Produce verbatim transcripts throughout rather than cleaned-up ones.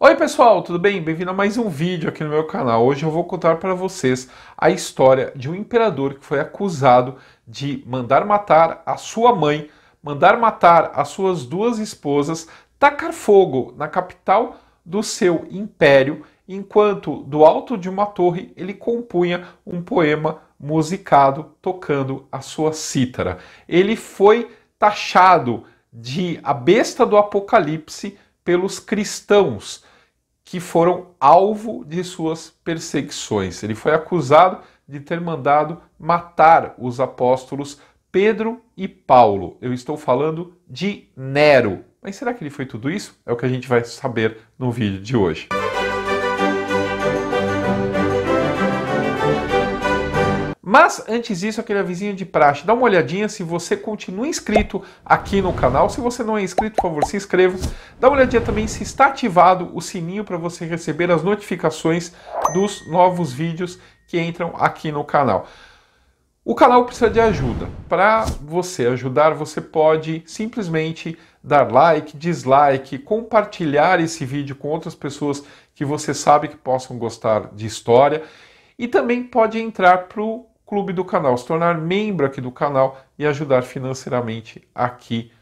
Oi pessoal, tudo bem? Bem-vindo a mais um vídeo aqui no meu canal. Hoje eu vou contar para vocês a história de um imperador que foi acusado de mandar matar a sua mãe, mandar matar as suas duas esposas, tacar fogo na capital do seu império, enquanto do alto de uma torre ele compunha um poema musicado tocando a sua cítara. Ele foi taxado de a besta do Apocalipse pelos cristãos, que foram alvo de suas perseguições. Ele foi acusado de ter mandado matar os apóstolos Pedro e Paulo. Eu estou falando de Nero. Mas será que ele foi tudo isso? É o que a gente vai saber no vídeo de hoje. Mas antes disso, aquele avisinho de praxe, dá uma olhadinha se você continua inscrito aqui no canal. Se você não é inscrito, por favor, se inscreva. Dá uma olhadinha também se está ativado o sininho para você receber as notificações dos novos vídeos que entram aqui no canal. O canal precisa de ajuda. Para você ajudar, você pode simplesmente dar like, dislike, compartilhar esse vídeo com outras pessoas que você sabe que possam gostar de história. E também pode entrar para o clube do canal, se tornar membro aqui do canal e ajudar financeiramente aqui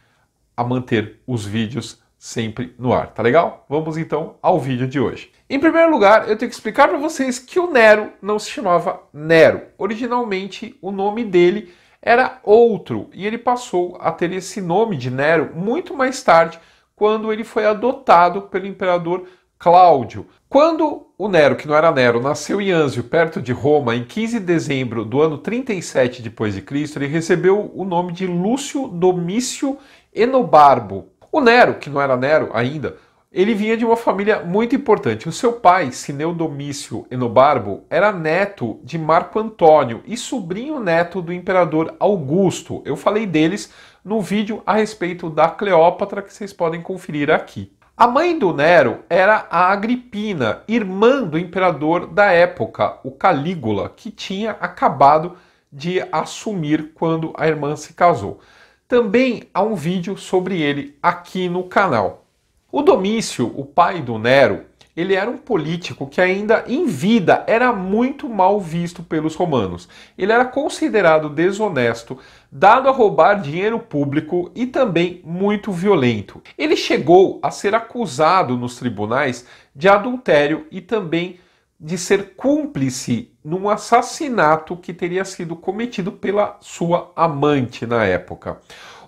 a manter os vídeos sempre no ar, tá legal? Vamos então ao vídeo de hoje. Em primeiro lugar, eu tenho que explicar para vocês que o Nero não se chamava Nero. Originalmente, o nome dele era outro e ele passou a ter esse nome de Nero muito mais tarde, quando ele foi adotado pelo imperador Cláudio. Quando o Nero, que não era Nero, nasceu em Anzio, perto de Roma, em quinze de dezembro do ano trinta e sete depois de Cristo, ele recebeu o nome de Lúcio Domício Enobarbo. O Nero, que não era Nero ainda, ele vinha de uma família muito importante. O seu pai, Sineu Domício Enobarbo, era neto de Marco Antônio e sobrinho neto do imperador Augusto. Eu falei deles no vídeo a respeito da Cleópatra, que vocês podem conferir aqui. A mãe do Nero era a Agripina, irmã do imperador da época, o Calígula, que tinha acabado de assumir quando a irmã se casou. Também há um vídeo sobre ele aqui no canal. O Domício, o pai do Nero, ele era um político que ainda em vida era muito mal visto pelos romanos. Ele era considerado desonesto, dado a roubar dinheiro público e também muito violento. Ele chegou a ser acusado nos tribunais de adultério e também de ser cúmplice num assassinato que teria sido cometido pela sua amante na época.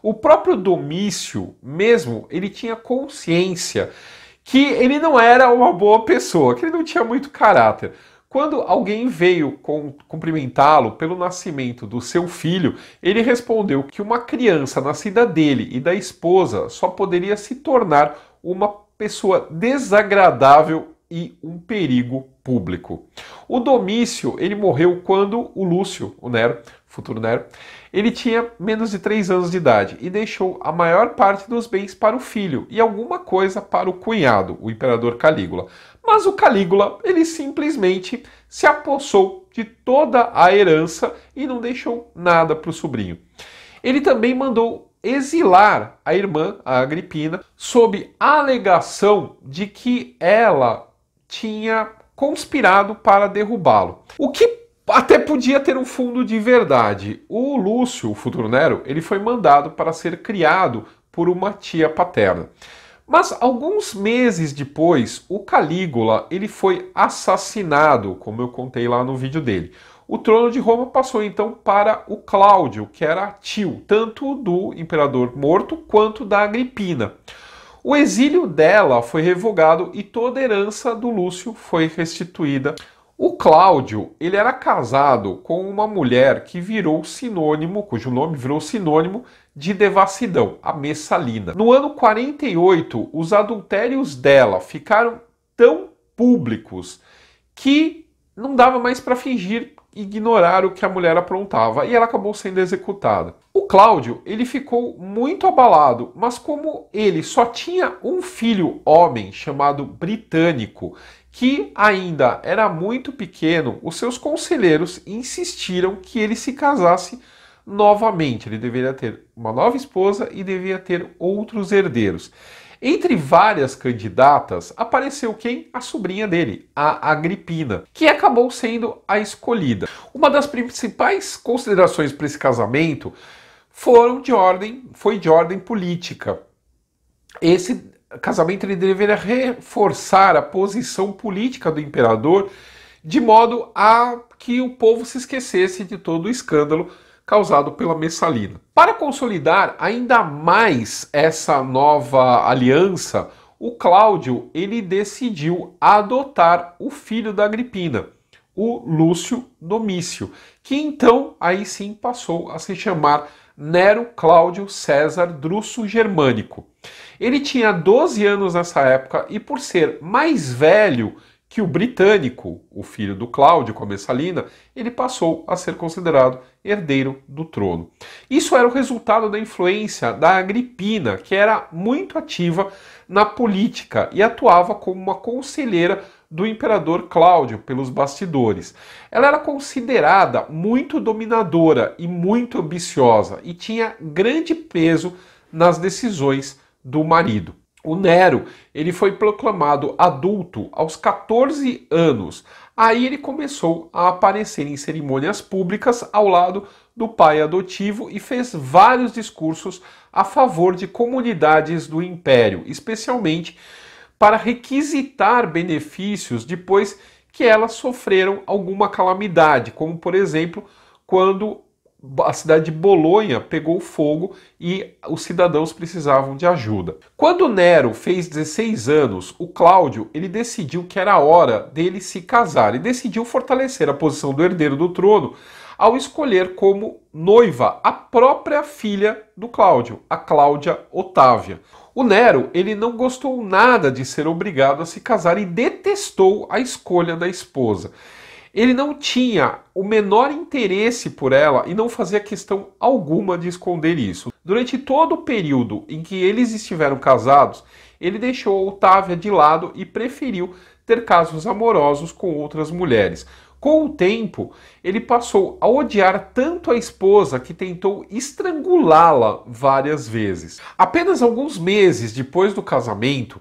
O próprio Domício mesmo, ele tinha consciência que ele não era uma boa pessoa, que ele não tinha muito caráter. Quando alguém veio cumprimentá-lo pelo nascimento do seu filho, ele respondeu que uma criança nascida dele e da esposa só poderia se tornar uma pessoa desagradável e um perigo público. O Domício, ele morreu quando o Lúcio, o Nero, futuro Nero, ele tinha menos de três anos de idade e deixou a maior parte dos bens para o filho e alguma coisa para o cunhado, o imperador Calígula. Mas o Calígula, ele simplesmente se apossou de toda a herança e não deixou nada para o sobrinho. Ele também mandou exilar a irmã, a Agripina, sob a alegação de que ela tinha conspirado para derrubá-lo. O que até podia ter um fundo de verdade. O Lúcio, o futuro Nero, ele foi mandado para ser criado por uma tia paterna. Mas alguns meses depois, o Calígula, ele foi assassinado, como eu contei lá no vídeo dele. O trono de Roma passou então para o Cláudio, que era tio tanto do imperador morto quanto da Agripina. O exílio dela foi revogado e toda a herança do Lúcio foi restituída. O Cláudio, ele era casado com uma mulher que virou sinônimo, cujo nome virou sinônimo de devassidão, a Messalina. No ano quarenta e oito, os adultérios dela ficaram tão públicos que não dava mais para fingir ignorar o que a mulher aprontava e ela acabou sendo executada. O Cláudio, ele ficou muito abalado, mas como ele só tinha um filho homem chamado Britânico, que ainda era muito pequeno, os seus conselheiros insistiram que ele se casasse novamente. Ele deveria ter uma nova esposa e devia ter outros herdeiros. Entre várias candidatas, apareceu quem? A sobrinha dele, a Agripina, que acabou sendo a escolhida. Uma das principais considerações para esse casamento foram de ordem, foi de ordem política. Esse casamento ele deveria reforçar a posição política do imperador de modo a que o povo se esquecesse de todo o escândalo causado pela Messalina. Para consolidar ainda mais essa nova aliança, o Cláudio ele decidiu adotar o filho da Agripina, o Lúcio Domício, que então aí sim passou a se chamar Nero Cláudio César Druso Germânico. Ele tinha doze anos nessa época e, por ser mais velho que o Britânico, o filho do Cláudio com a Messalina, ele passou a ser considerado herdeiro do trono. Isso era o resultado da influência da Agripina, que era muito ativa na política e atuava como uma conselheira do imperador Cláudio pelos bastidores. Ela era considerada muito dominadora e muito ambiciosa e tinha grande peso nas decisões do marido. O Nero, ele foi proclamado adulto aos quatorze anos. Aí ele começou a aparecer em cerimônias públicas ao lado do pai adotivo e fez vários discursos a favor de comunidades do império, especialmente para requisitar benefícios depois que elas sofreram alguma calamidade, como por exemplo, quando a cidade de Bolonha pegou fogo e os cidadãos precisavam de ajuda. Quando Nero fez dezesseis anos, o Cláudio ele decidiu que era a hora dele se casar e decidiu fortalecer a posição do herdeiro do trono ao escolher como noiva a própria filha do Cláudio, a Cláudia Otávia. O Nero ele não gostou nada de ser obrigado a se casar e detestou a escolha da esposa. Ele não tinha o menor interesse por ela e não fazia questão alguma de esconder isso. Durante todo o período em que eles estiveram casados, ele deixou a Otávia de lado e preferiu ter casos amorosos com outras mulheres. Com o tempo, ele passou a odiar tanto a esposa que tentou estrangulá-la várias vezes. Apenas alguns meses depois do casamento,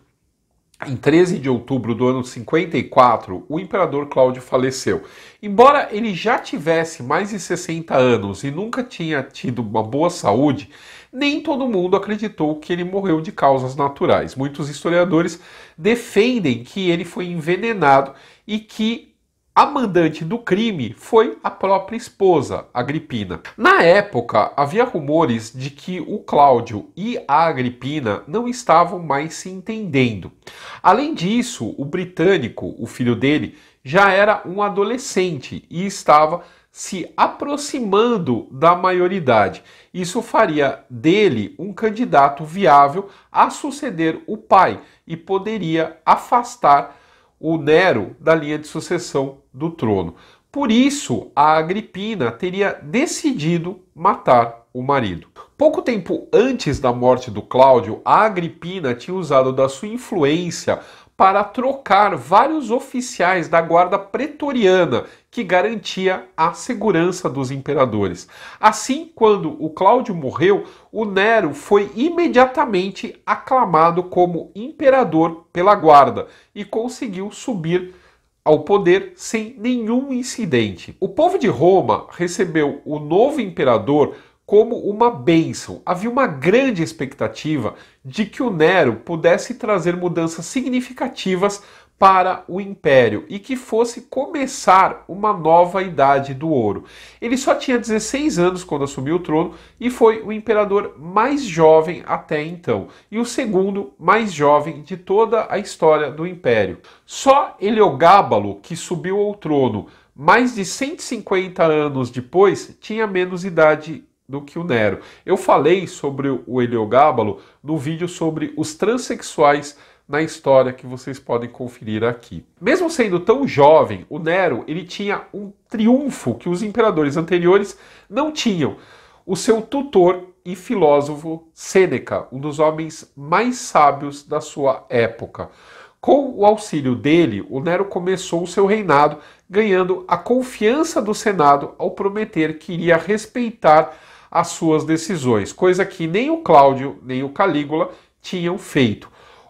em treze de outubro do ano cinquenta e quatro, o imperador Cláudio faleceu. Embora ele já tivesse mais de sessenta anos e nunca tinha tido uma boa saúde, nem todo mundo acreditou que ele morreu de causas naturais. Muitos historiadores defendem que ele foi envenenado e que a mandante do crime foi a própria esposa, Agripina. Na época, havia rumores de que o Cláudio e a Agripina não estavam mais se entendendo. Além disso, o Britânico, o filho dele, já era um adolescente e estava se aproximando da maioridade. Isso faria dele um candidato viável a suceder o pai e poderia afastar o Nero da linha de sucessão do trono. Por isso, a Agripina teria decidido matar o marido. Pouco tempo antes da morte do Cláudio, a Agripina tinha usado da sua influência para trocar vários oficiais da guarda pretoriana, que garantia a segurança dos imperadores. Assim, quando o Cláudio morreu, o Nero foi imediatamente aclamado como imperador pela guarda e conseguiu subir ao poder sem nenhum incidente. O povo de Roma recebeu o novo imperador como uma bênção. Havia uma grande expectativa de que o Nero pudesse trazer mudanças significativas para o império e que fosse começar uma nova idade do ouro. Ele só tinha dezesseis anos quando assumiu o trono e foi o imperador mais jovem até então e o segundo mais jovem de toda a história do império. Só Heliogábalo, que subiu ao trono mais de cento e cinquenta anos depois, tinha menos idade do que o Nero. Eu falei sobre o Heliogábalo no vídeo sobre os transexuais na história, que vocês podem conferir aqui. Mesmo sendo tão jovem, o Nero ele tinha um triunfo que os imperadores anteriores não tinham. O seu tutor e filósofo Sêneca, um dos homens mais sábios da sua época. Com o auxílio dele, o Nero começou o seu reinado ganhando a confiança do Senado ao prometer que iria respeitar as suas decisões, coisa que nem o Cláudio nem o Calígula tinham feito.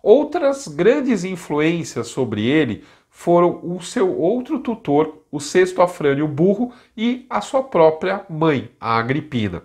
Outras grandes influências sobre ele foram o seu outro tutor, o Sexto Afrânio Burro, e a sua própria mãe, a Agripina.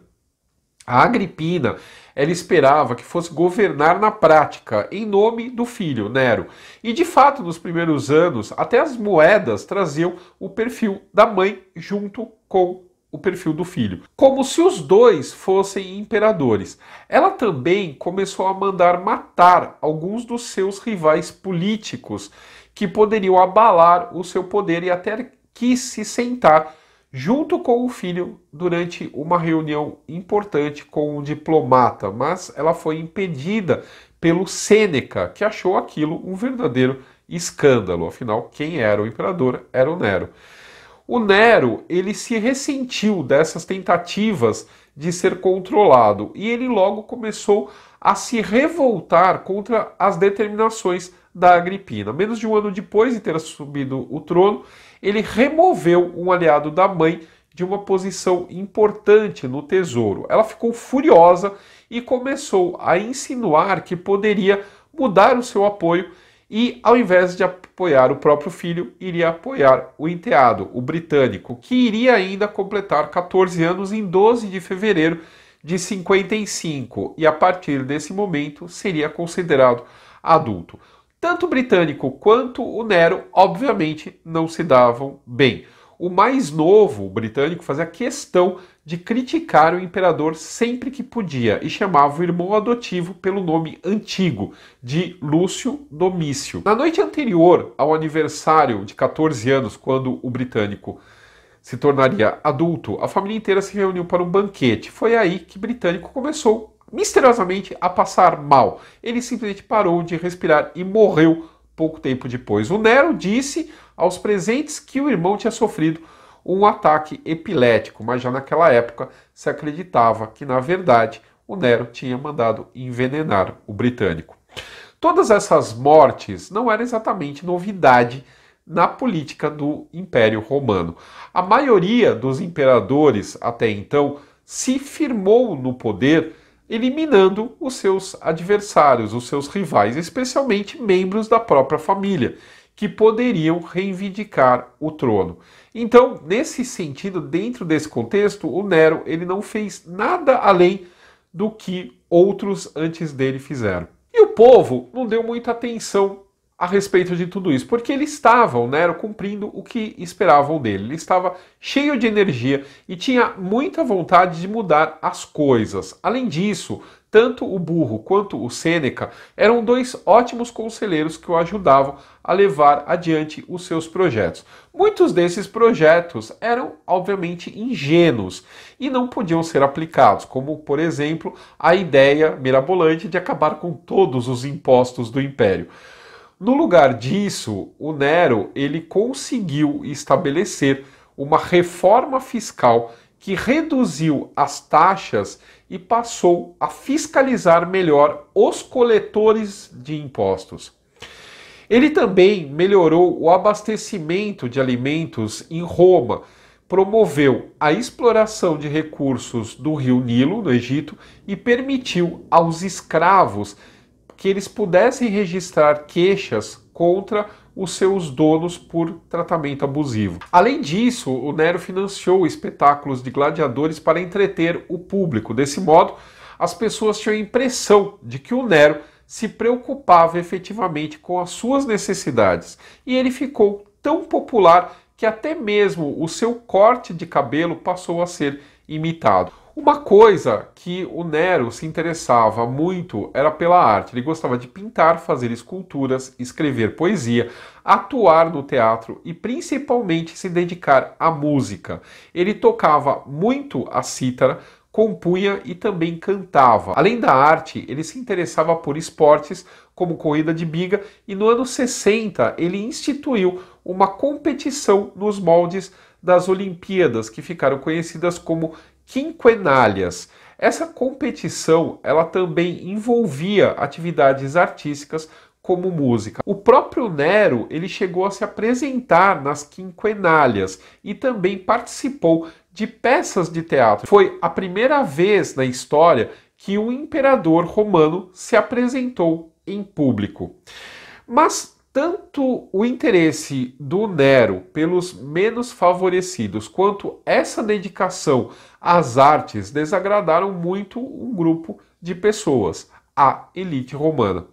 A Agripina, ela esperava que fosse governar na prática, em nome do filho, Nero. E, de fato, nos primeiros anos, até as moedas traziam o perfil da mãe junto com o perfil do filho, como se os dois fossem imperadores. Ela também começou a mandar matar alguns dos seus rivais políticos, que poderiam abalar o seu poder, e até quis se sentar junto com o filho durante uma reunião importante com um diplomata, mas ela foi impedida pelo Sêneca, que achou aquilo um verdadeiro escândalo. Afinal, quem era o imperador era o Nero. O Nero, ele se ressentiu dessas tentativas de ser controlado, e ele logo começou a se revoltar contra as determinações da Agripina. Menos de um ano depois de ter assumido o trono, ele removeu um aliado da mãe de uma posição importante no tesouro. Ela ficou furiosa e começou a insinuar que poderia mudar o seu apoio e, ao invés de apoiar o próprio filho, iria apoiar o enteado, o Britânico, que iria ainda completar quatorze anos em doze de fevereiro de cinquenta e cinco, e a partir desse momento seria considerado adulto. Tanto o Britânico quanto o Nero, obviamente, não se davam bem. O mais novo, o Britânico, fazia questão de criticar o imperador sempre que podia e chamava o irmão adotivo pelo nome antigo, de Lúcio Domício. Na noite anterior ao aniversário de quatorze anos, quando o Britânico se tornaria adulto, a família inteira se reuniu para um banquete. Foi aí que o Britânico começou misteriosamente a passar mal. Ele simplesmente parou de respirar e morreu pouco tempo depois. O Nero disse aos presentes que o irmão tinha sofrido um ataque epilético, mas já naquela época se acreditava que, na verdade, o Nero tinha mandado envenenar o Britânico. Todas essas mortes não eram exatamente novidade na política do Império Romano. A maioria dos imperadores, até então, se firmou no poder eliminando os seus adversários, os seus rivais, especialmente membros da própria família, que poderiam reivindicar o trono. Então, nesse sentido, dentro desse contexto, o Nero ele não fez nada além do que outros antes dele fizeram. E o povo não deu muita atenção a respeito de tudo isso, porque ele estava, o Nero, cumprindo o que esperavam dele. Ele estava cheio de energia e tinha muita vontade de mudar as coisas. Além disso, tanto o Burro quanto o Sêneca eram dois ótimos conselheiros que o ajudavam a levar adiante os seus projetos. Muitos desses projetos eram, obviamente, ingênuos e não podiam ser aplicados, como, por exemplo, a ideia mirabolante de acabar com todos os impostos do Império. No lugar disso, o Nero ele conseguiu estabelecer uma reforma fiscal que reduziu as taxas e passou a fiscalizar melhor os coletores de impostos. Ele também melhorou o abastecimento de alimentos em Roma, promoveu a exploração de recursos do rio Nilo, no Egito, e permitiu aos escravos que eles pudessem registrar queixas contra os seus donos por tratamento abusivo. Além disso, o Nero financiou espetáculos de gladiadores para entreter o público. Desse modo, as pessoas tinham a impressão de que o Nero se preocupava efetivamente com as suas necessidades. E ele ficou tão popular que até mesmo o seu corte de cabelo passou a ser imitado. Uma coisa que o Nero se interessava muito era pela arte. Ele gostava de pintar, fazer esculturas, escrever poesia, atuar no teatro e principalmente se dedicar à música. Ele tocava muito a cítara, compunha e também cantava. Além da arte, ele se interessava por esportes, como corrida de biga, e no ano sessenta ele instituiu uma competição nos moldes das Olimpíadas, que ficaram conhecidas como Quinquenalhas. Essa competição ela também envolvia atividades artísticas como música. O próprio Nero ele chegou a se apresentar nas Quinquenalhas e também participou de peças de teatro. Foi a primeira vez na história que um imperador romano se apresentou em público. Mas tanto o interesse do Nero pelos menos favorecidos quanto essa dedicação às artes desagradaram muito um grupo de pessoas, a elite romana,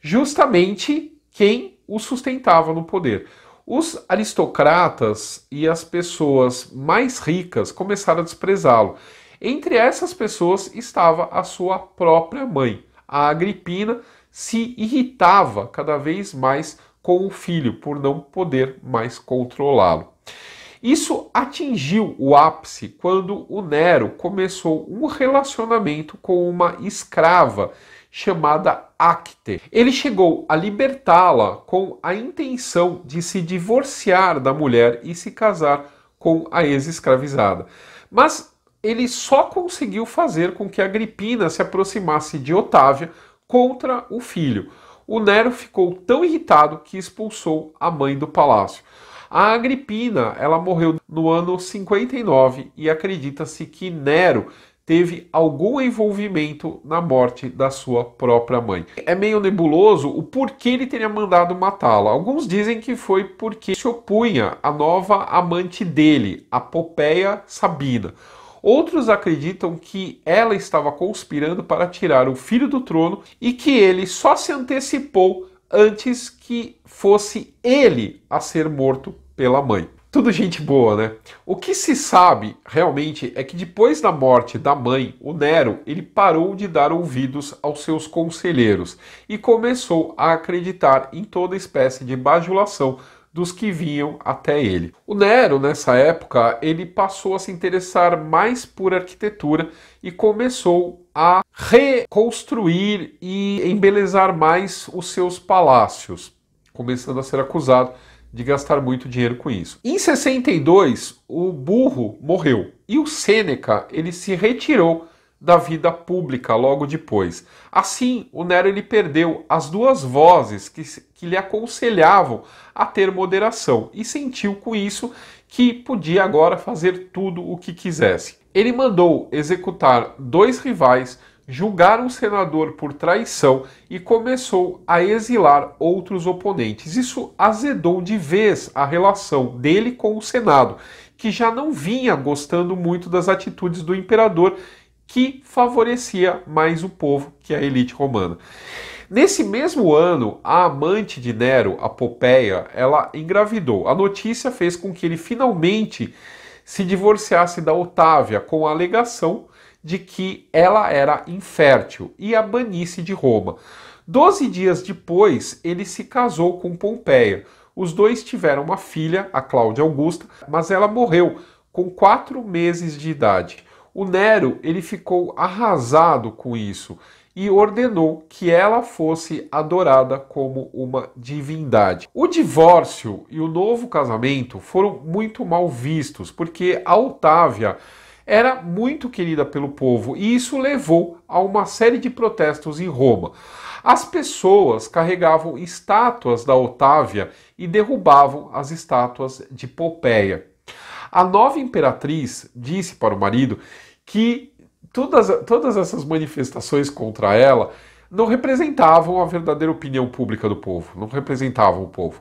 justamente quem o sustentava no poder. Os aristocratas e as pessoas mais ricas começaram a desprezá-lo. Entre essas pessoas estava a sua própria mãe. A Agripina se irritava cada vez mais com o filho por não poder mais controlá-lo. Isso atingiu o ápice quando o Nero começou um relacionamento com uma escrava chamada Acte. Ele chegou a libertá-la com a intenção de se divorciar da mulher e se casar com a ex-escravizada. Mas ele só conseguiu fazer com que Agripina se aproximasse de Otávia contra o filho. O Nero ficou tão irritado que expulsou a mãe do palácio. A Agripina, ela morreu no ano cinquenta e nove e acredita-se que Nero teve algum envolvimento na morte da sua própria mãe. É meio nebuloso o porquê ele teria mandado matá-la. Alguns dizem que foi porque se opunha à nova amante dele, a Popeia Sabina. Outros acreditam que ela estava conspirando para tirar o filho do trono e que ele só se antecipou antes que fosse ele a ser morto pela mãe. Tudo gente boa, né? O que se sabe realmente é que depois da morte da mãe, o Nero, ele parou de dar ouvidos aos seus conselheiros e começou a acreditar em toda espécie de bajulação dos que vinham até ele. O Nero, nessa época, ele passou a se interessar mais por arquitetura e começou a reconstruir e embelezar mais os seus palácios, começando a ser acusado de gastar muito dinheiro com isso. Em sessenta e dois, o Burro morreu e o Sêneca, ele se retirou da vida pública logo depois. Assim, o Nero ele perdeu as duas vozes que, que lhe aconselhavam a ter moderação e sentiu com isso que podia agora fazer tudo o que quisesse. Ele mandou executar dois rivais, julgar um senador por traição e começou a exilar outros oponentes. Isso azedou de vez a relação dele com o Senado, que já não vinha gostando muito das atitudes do imperador, que favorecia mais o povo que a elite romana. Nesse mesmo ano, a amante de Nero, a Popeia, ela engravidou. A notícia fez com que ele finalmente se divorciasse da Otávia, com a alegação de que ela era infértil e a banisse de Roma. Doze dias depois, ele se casou com Pompeia. Os dois tiveram uma filha, a Cláudia Augusta, mas ela morreu com quatro meses de idade. O Nero ele ficou arrasado com isso e ordenou que ela fosse adorada como uma divindade. O divórcio e o novo casamento foram muito mal vistos, porque a Otávia era muito querida pelo povo e isso levou a uma série de protestos em Roma. As pessoas carregavam estátuas da Otávia e derrubavam as estátuas de Popeia. A nova imperatriz disse para o marido que todas, todas essas manifestações contra ela não representavam a verdadeira opinião pública do povo, não representavam o povo.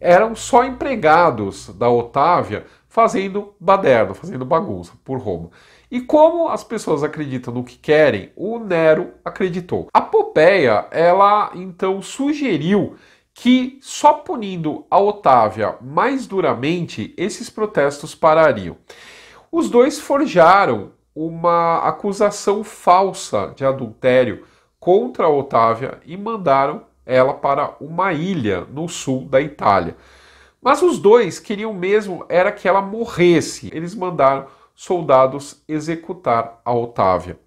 Eram só empregados da Otávia fazendo baderna, fazendo bagunça por Roma. E como as pessoas acreditam no que querem, o Nero acreditou. A Popeia, ela então sugeriu que só punindo a Otávia mais duramente, esses protestos parariam. Os dois forjaram uma acusação falsa de adultério contra a Otávia e mandaram ela para uma ilha no sul da Itália. Mas os dois queriam mesmo era que ela morresse. Eles mandaram soldados executar a Otávia.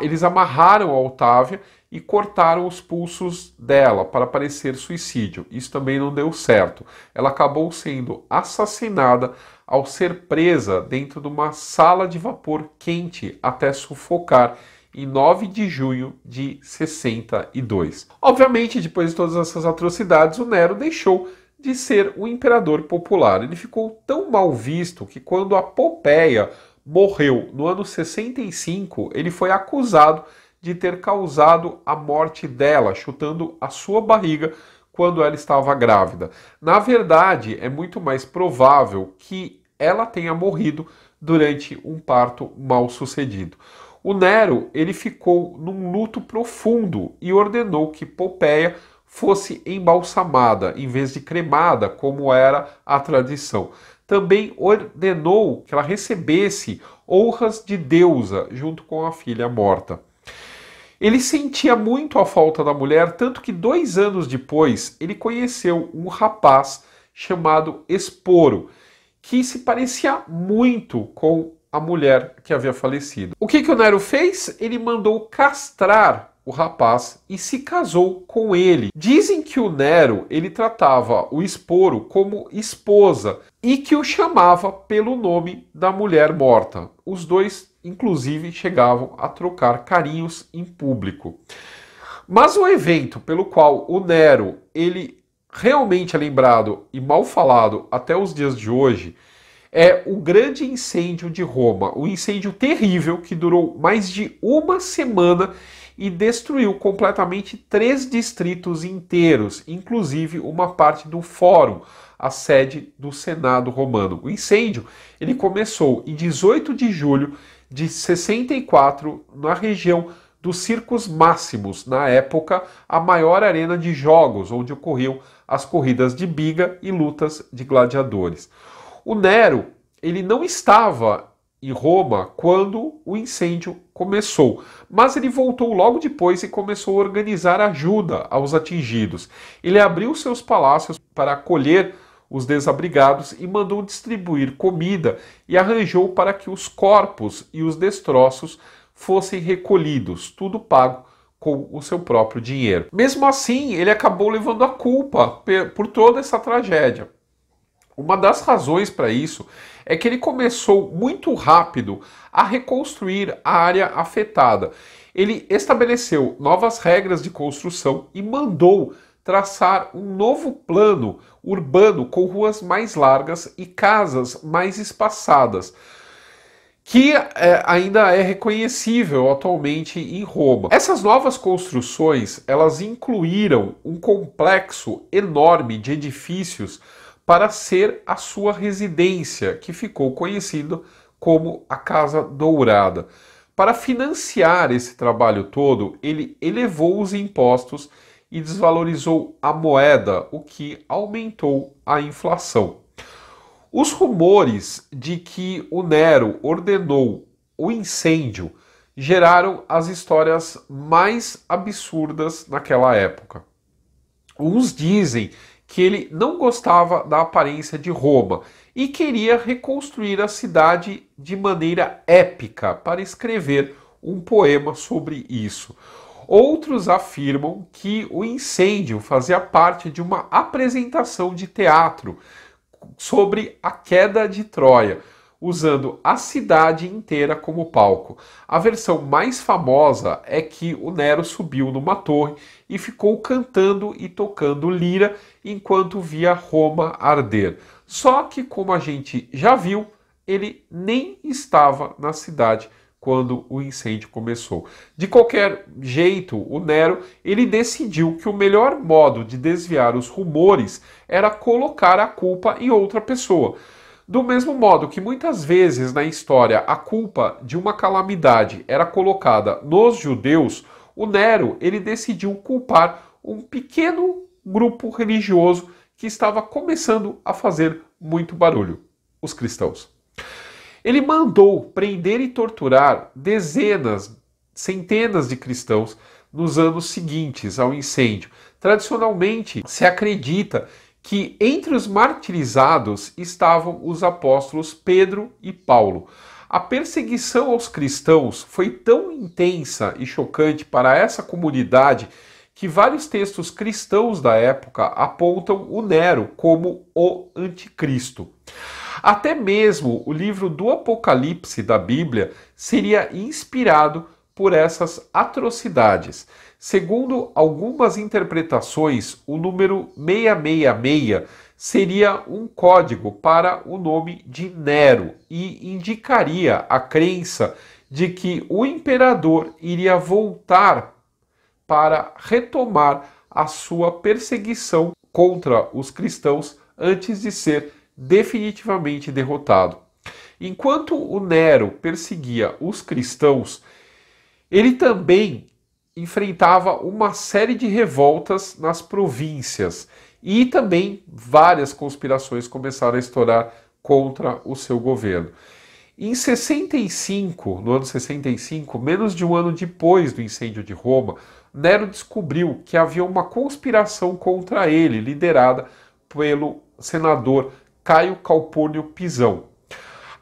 Eles amarraram a Otávia e cortaram os pulsos dela para parecer suicídio. Isso também não deu certo. Ela acabou sendo assassinada ao ser presa dentro de uma sala de vapor quente até sufocar em nove de junho de sessenta e dois. Obviamente, depois de todas essas atrocidades, o Nero deixou de ser um imperador popular. Ele ficou tão mal visto que quando a Popeia morreu no ano sessenta e cinco, ele foi acusado de ter causado a morte dela, chutando a sua barriga quando ela estava grávida. Na verdade, é muito mais provável que ela tenha morrido durante um parto mal sucedido. O Nero, ele ficou num luto profundo e ordenou que Popeia fosse embalsamada, em vez de cremada, como era a tradição. Também ordenou que ela recebesse honras de deusa, junto com a filha morta. Ele sentia muito a falta da mulher, tanto que dois anos depois ele conheceu um rapaz chamado Esporo, que se parecia muito com a mulher que havia falecido. O que, que o Nero fez? Ele mandou castrar o rapaz e se casou com ele. Dizem que o Nero ele tratava o Esporo como esposa e que o chamava pelo nome da mulher morta. Os dois inclusive chegavam a trocar carinhos em público. Mas o evento pelo qual o Nero ele realmente é lembrado e mal falado até os dias de hoje é o grande incêndio de Roma, um incêndio terrível que durou mais de uma semana e destruiu completamente três distritos inteiros, inclusive uma parte do Fórum, a sede do Senado Romano. O incêndio ele começou em dezoito de julho de sessenta e quatro, na região do Circus Maximus, na época a maior arena de jogos, onde ocorriam as corridas de biga e lutas de gladiadores. O Nero ele não estava em Roma quando o incêndio começou, mas ele voltou logo depois e começou a organizar ajuda aos atingidos. Ele abriu seus palácios para acolher os desabrigados e mandou distribuir comida e arranjou para que os corpos e os destroços fossem recolhidos, tudo pago com o seu próprio dinheiro. Mesmo assim, ele acabou levando a culpa por toda essa tragédia. Uma das razões para isso é que ele começou muito rápido a reconstruir a área afetada. Ele estabeleceu novas regras de construção e mandou traçar um novo plano urbano com ruas mais largas e casas mais espaçadas, que é, ainda é reconhecível atualmente em Roma. Essas novas construções, elas incluíram um complexo enorme de edifícios para ser a sua residência, que ficou conhecida como a Casa Dourada. Para financiar esse trabalho todo, ele elevou os impostos e desvalorizou a moeda, o que aumentou a inflação. Os rumores de que o Nero ordenou o incêndio geraram as histórias mais absurdas naquela época. Uns dizem que ele não gostava da aparência de Roma e queria reconstruir a cidade de maneira épica para escrever um poema sobre isso. Outros afirmam que o incêndio fazia parte de uma apresentação de teatro sobre a queda de Troia, usando a cidade inteira como palco. A versão mais famosa é que o Nero subiu numa torre e ficou cantando e tocando lira enquanto via Roma arder. Só que, como a gente já viu, ele nem estava na cidade quando o incêndio começou. De qualquer jeito, o Nero ele decidiu que o melhor modo de desviar os rumores era colocar a culpa em outra pessoa. Do mesmo modo que muitas vezes na história a culpa de uma calamidade era colocada nos judeus, o Nero ele decidiu culpar um pequeno grupo religioso que estava começando a fazer muito barulho, os cristãos. Ele mandou prender e torturar dezenas, centenas de cristãos nos anos seguintes ao incêndio. Tradicionalmente se acredita que entre os martirizados estavam os apóstolos Pedro e Paulo. A perseguição aos cristãos foi tão intensa e chocante para essa comunidade que vários textos cristãos da época apontam o Nero como o anticristo. Até mesmo o livro do Apocalipse da Bíblia seria inspirado por essas atrocidades. Segundo algumas interpretações, o número seiscentos e sessenta e seis seria um código para o nome de Nero e indicaria a crença de que o imperador iria voltar para retomar a sua perseguição contra os cristãos antes de ser definitivamente derrotado. Enquanto o Nero perseguia os cristãos, ele também enfrentava uma série de revoltas nas províncias e também várias conspirações começaram a estourar contra o seu governo. Em sessenta e cinco, no ano sessenta e cinco, menos de um ano depois do incêndio de Roma, Nero descobriu que havia uma conspiração contra ele, liderada pelo senador Caio Calpúrnio Pisão.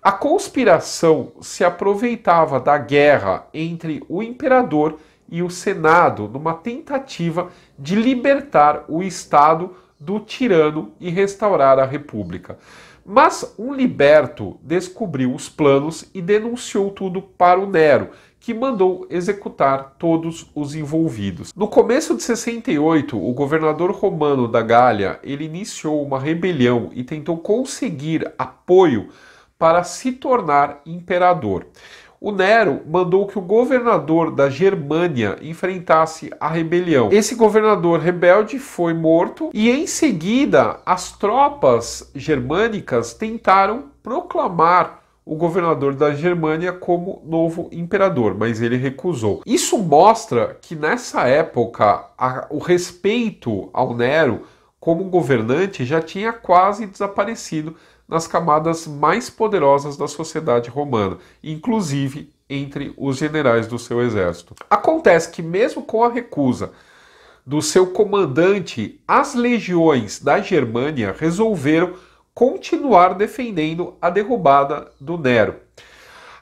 A conspiração se aproveitava da guerra entre o imperador e o Senado numa tentativa de libertar o Estado do tirano e restaurar a República. Mas um liberto descobriu os planos e denunciou tudo para o Nero, que mandou executar todos os envolvidos. No começo de sessenta e oito, o governador romano da Gália, ele iniciou uma rebelião e tentou conseguir apoio para se tornar imperador. O Nero mandou que o governador da Germânia enfrentasse a rebelião. Esse governador rebelde foi morto e, em seguida, as tropas germânicas tentaram proclamar o governador da Germânia como novo imperador, mas ele recusou. Isso mostra que, nessa época, a, o respeito ao Nero como governante já tinha quase desaparecido nas camadas mais poderosas da sociedade romana, inclusive entre os generais do seu exército. Acontece que mesmo com a recusa do seu comandante, as legiões da Germânia resolveram continuar defendendo a derrubada do Nero.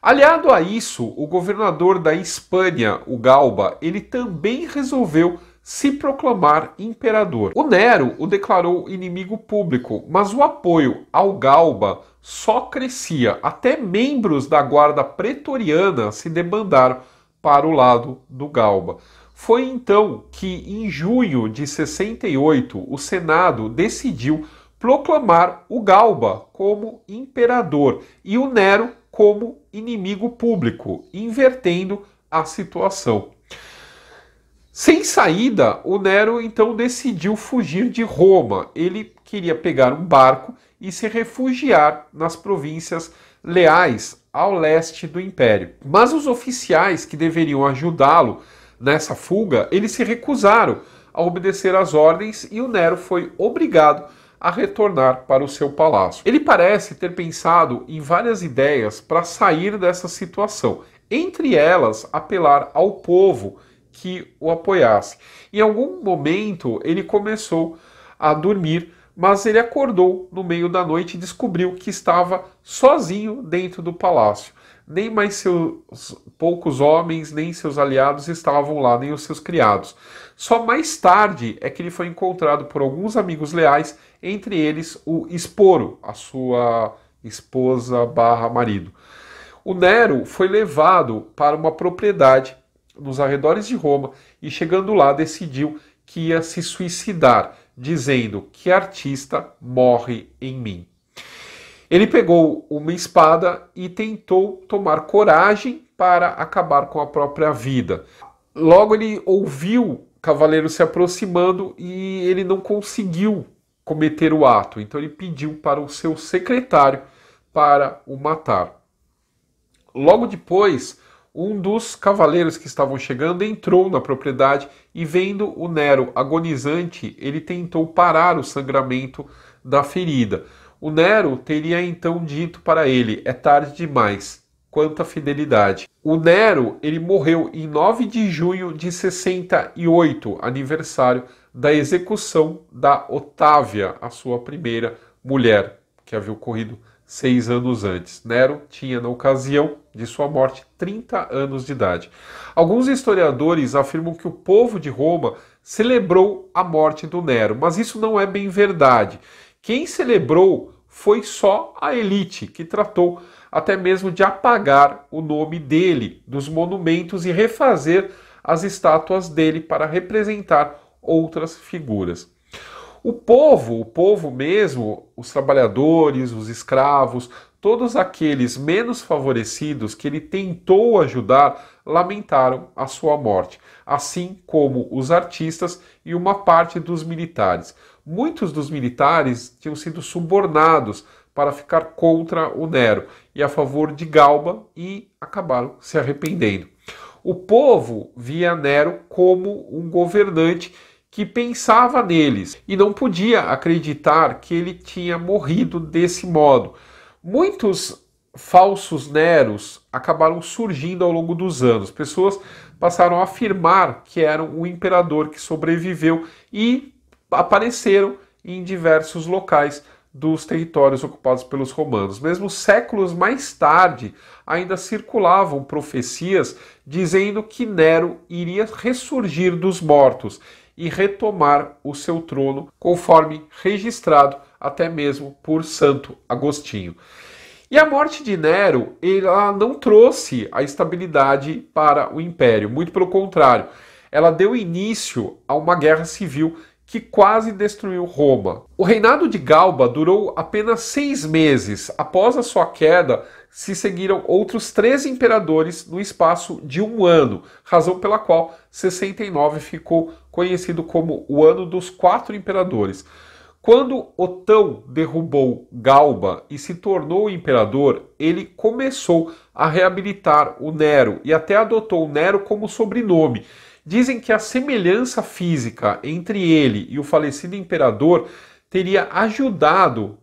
Aliado a isso, o governador da Espanha, o Galba, ele também resolveu se proclamar imperador. O Nero o declarou inimigo público, mas o apoio ao Galba só crescia. Até membros da guarda pretoriana se debandaram para o lado do Galba. Foi então que, em junho de sessenta e oito, o Senado decidiu proclamar o Galba como imperador e o Nero como inimigo público, invertendo a situação. Sem saída, o Nero então decidiu fugir de Roma. Ele queria pegar um barco e se refugiar nas províncias leais ao leste do Império. Mas os oficiais que deveriam ajudá-lo nessa fuga, eles se recusaram a obedecer às ordens e o Nero foi obrigado a retornar para o seu palácio. Ele parece ter pensado em várias ideias para sair dessa situação, entre elas apelar ao povo que o apoiasse. Em algum momento ele começou a dormir, mas ele acordou no meio da noite e descobriu que estava sozinho dentro do palácio. Nem mais seus poucos homens, nem seus aliados estavam lá, nem os seus criados. Só mais tarde é que ele foi encontrado por alguns amigos leais, entre eles o Esporo, a sua esposa barra marido. O Nero foi levado para uma propriedade nos arredores de Roma e, chegando lá, decidiu que ia se suicidar, dizendo que artista morre em mim. Ele pegou uma espada e tentou tomar coragem para acabar com a própria vida. Logo ele ouviu cavaleiros se aproximando e ele não conseguiu cometer o ato, então ele pediu para o seu secretário para o matar. Logo depois, um dos cavaleiros que estavam chegando entrou na propriedade e, vendo o Nero agonizante, ele tentou parar o sangramento da ferida. O Nero teria então dito para ele: é tarde demais, quanta fidelidade. O Nero, ele morreu em nove de junho de sessenta e oito, aniversário da execução da Otávia, a sua primeira mulher, que havia ocorrido seis anos antes. Nero tinha, na ocasião de sua morte, trinta anos de idade. Alguns historiadores afirmam que o povo de Roma celebrou a morte do Nero, mas isso não é bem verdade. Quem celebrou foi só a elite, que tratou até mesmo de apagar o nome dele dos monumentos e refazer as estátuas dele para representar outras figuras. O povo, o povo mesmo, os trabalhadores, os escravos, todos aqueles menos favorecidos que ele tentou ajudar lamentaram a sua morte, assim como os artistas e uma parte dos militares. Muitos dos militares tinham sido subornados para ficar contra o Nero e a favor de Galba e acabaram se arrependendo. O povo via Nero como um governante que pensava neles e não podia acreditar que ele tinha morrido desse modo. Muitos falsos Neros acabaram surgindo ao longo dos anos. Pessoas passaram a afirmar que eram o imperador que sobreviveu e apareceram em diversos locais dos territórios ocupados pelos romanos. Mesmo séculos mais tarde, ainda circulavam profecias dizendo que Nero iria ressurgir dos mortos e retomar o seu trono, conforme registrado até mesmo por Santo Agostinho. E a morte de Nero, ela não trouxe a estabilidade para o império, muito pelo contrário. Ela deu início a uma guerra civil que quase destruiu Roma. O reinado de Galba durou apenas seis meses. Após a sua queda, se seguiram outros treze imperadores no espaço de um ano, razão pela qual sessenta e nove ficou conhecido como o ano dos quatro imperadores. Quando Otão derrubou Galba e se tornou imperador, ele começou a reabilitar o Nero e até adotou o Nero como sobrenome. Dizem que a semelhança física entre ele e o falecido imperador teria ajudado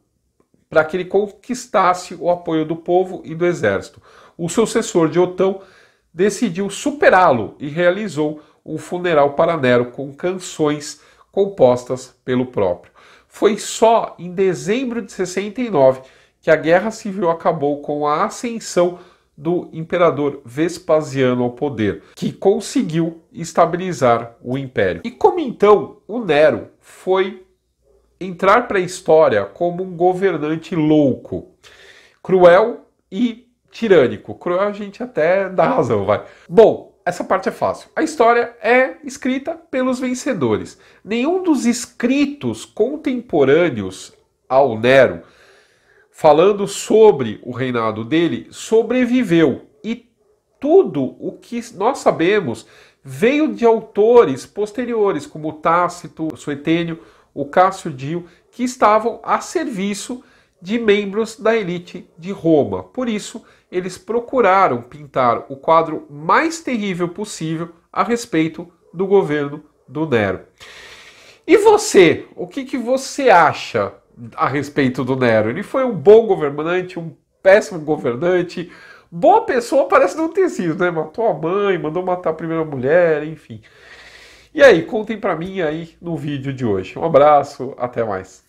para que ele conquistasse o apoio do povo e do exército. O sucessor de Otão decidiu superá-lo e realizou um funeral para Nero com canções compostas pelo próprio. Foi só em dezembro de sessenta e nove que a Guerra Civil acabou com a ascensão do imperador Vespasiano ao poder, que conseguiu estabilizar o império. E como então o Nero foi entrar para a história como um governante louco, cruel e tirânico. Cruel a gente até dá razão, vai. Bom, essa parte é fácil. A história é escrita pelos vencedores. Nenhum dos escritos contemporâneos ao Nero falando sobre o reinado dele, sobreviveu. E tudo o que nós sabemos veio de autores posteriores, como Tácito, Suetênio, o Cássio Dio, que estavam a serviço de membros da elite de Roma. Por isso, eles procuraram pintar o quadro mais terrível possível a respeito do governo do Nero. E você? O que, que você acha a respeito do Nero? Ele foi um bom governante, um péssimo governante? Boa pessoa parece não ter sido, né? Matou a mãe, mandou matar a primeira mulher, enfim. E aí, contem pra mim aí no vídeo de hoje. Um abraço, até mais.